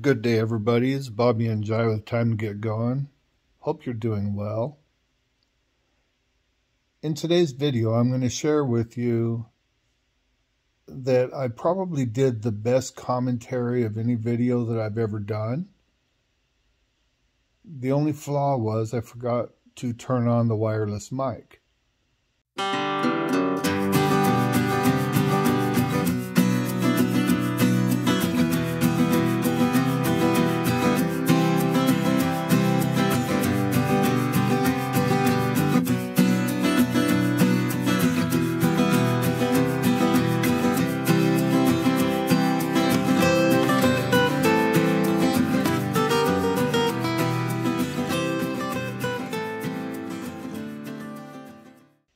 Good day, everybody. It's Bobby and Jai with Time to Get Going. Hope you're doing well. In today's video, I'm going to share with you that I probably did the best commentary of any video that I've ever done. The only flaw was I forgot to turn on the wireless mic.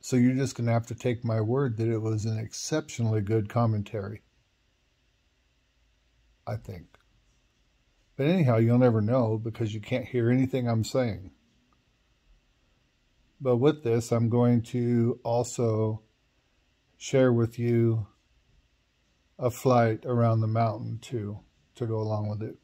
So you're just going to have to take my word that it was an exceptionally good commentary, I think. But anyhow, you'll never know because you can't hear anything I'm saying. But with this, I'm going to also share with you a flight around the mountain to go along with it.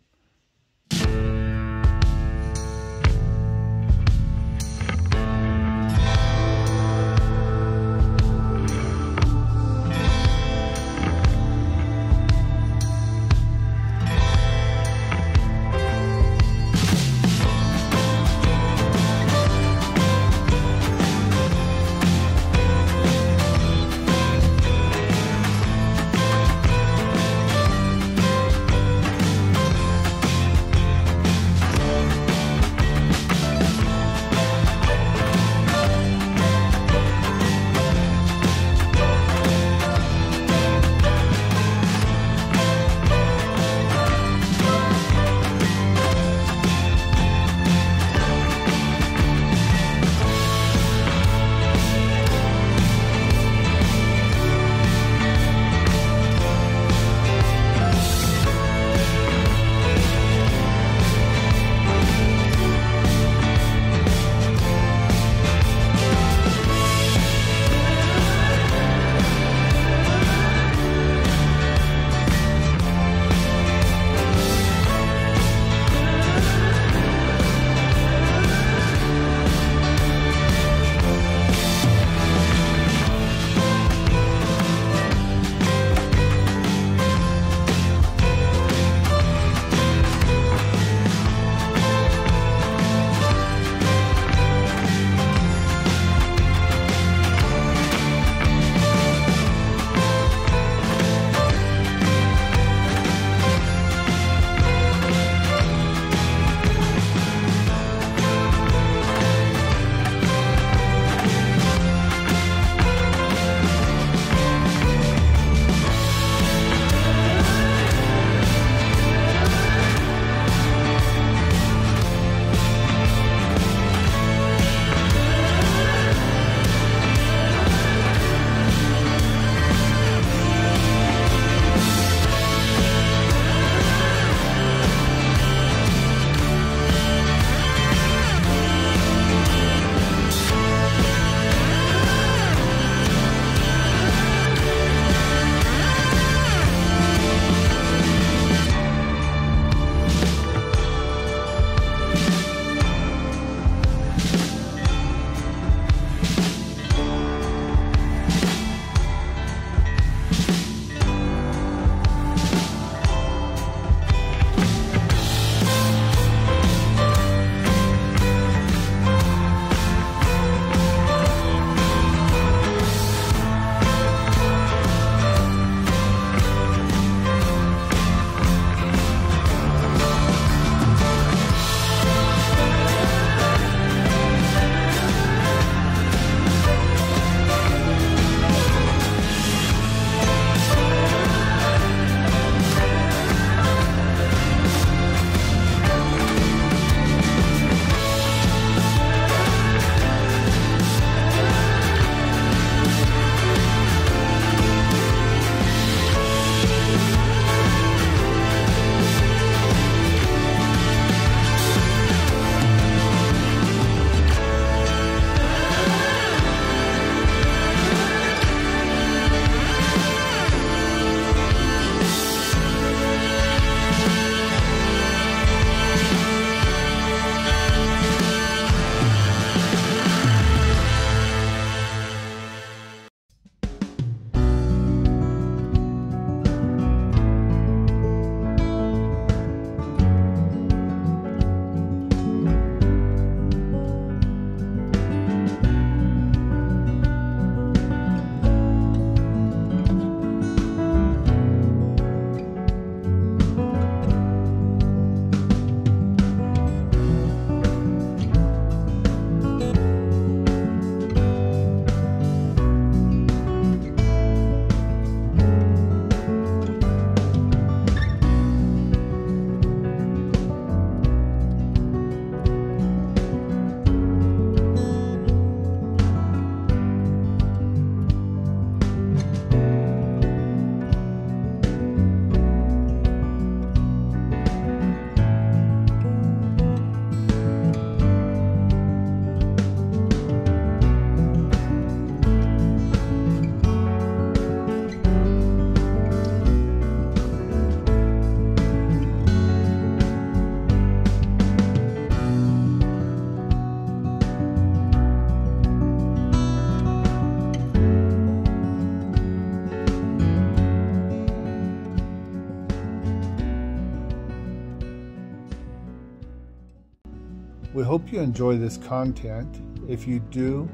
We hope you enjoy this content. If you do,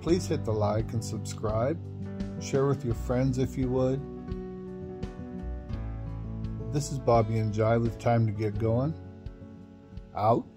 please hit the like and subscribe. Share with your friends if you would. This is Bobby and Jai with Time to Get Going. Out.